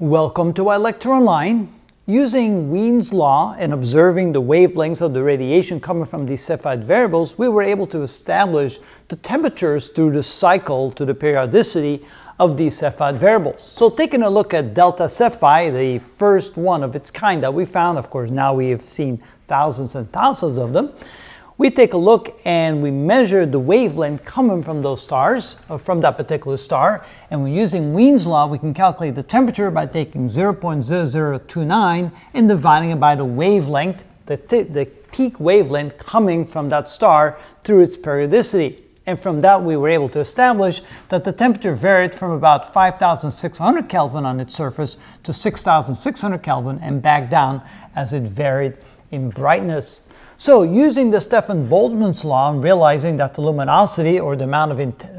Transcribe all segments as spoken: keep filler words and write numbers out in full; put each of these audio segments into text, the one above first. Welcome to iLecture Online. Using Wien's law and observing the wavelengths of the radiation coming from these cepheid variables, we were able to establish the temperatures through the cycle to the periodicity of these cepheid variables. So taking a look at Delta Cephei, the first one of its kind that we found, of course now we have seen thousands and thousands of them, we take a look and we measure the wavelength coming from those stars, or from that particular star, and we're using Wien's law, we can calculate the temperature by taking zero point zero zero two nine and dividing it by the wavelength, the, the peak wavelength coming from that star through its periodicity. And from that we were able to establish that the temperature varied from about five thousand six hundred Kelvin on its surface to six thousand six hundred Kelvin and back down as it varied in brightness. So using the Stefan Boltzmann's law and realizing that the luminosity, or the amount of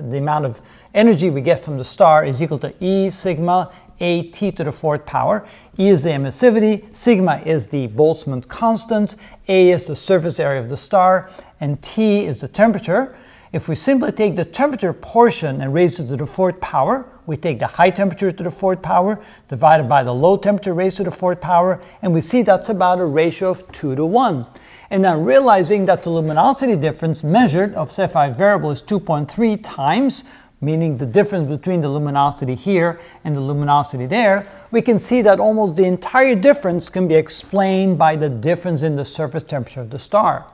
the amount of energy we get from the star, is equal to E sigma A T to the fourth power. E is the emissivity, sigma is the Boltzmann constant, A is the surface area of the star, and T is the temperature. If we simply take the temperature portion and raise it to the fourth power, we take the high temperature to the fourth power, divided by the low temperature raised to the fourth power, and we see that's about a ratio of two to one. And now realizing that the luminosity difference measured of Cepheid variable is two point three times, meaning the difference between the luminosity here and the luminosity there, we can see that almost the entire difference can be explained by the difference in the surface temperature of the star.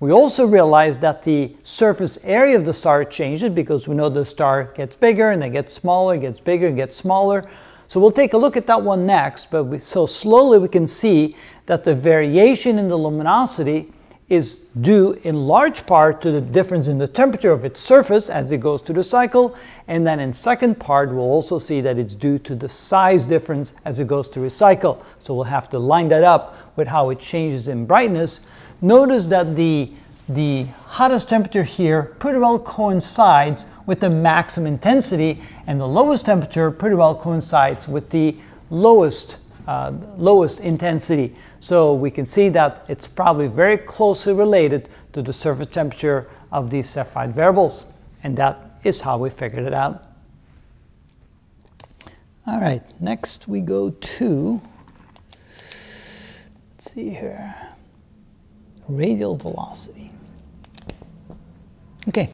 We also realize that the surface area of the star changes because we know the star gets bigger and then gets smaller, gets bigger and gets smaller. So we'll take a look at that one next, but we, so slowly we can see that the variation in the luminosity is due in large part to the difference in the temperature of its surface as it goes through the cycle, and then in second part we'll also see that it's due to the size difference as it goes through its cycle. So we'll have to line that up with how it changes in brightness. Notice that the The hottest temperature here pretty well coincides with the maximum intensity, and the lowest temperature pretty well coincides with the lowest, uh, lowest intensity. So we can see that it's probably very closely related to the surface temperature of these Cepheid variables. And that is how we figured it out. All right, next we go to, let's see here, radial velocity. Okay,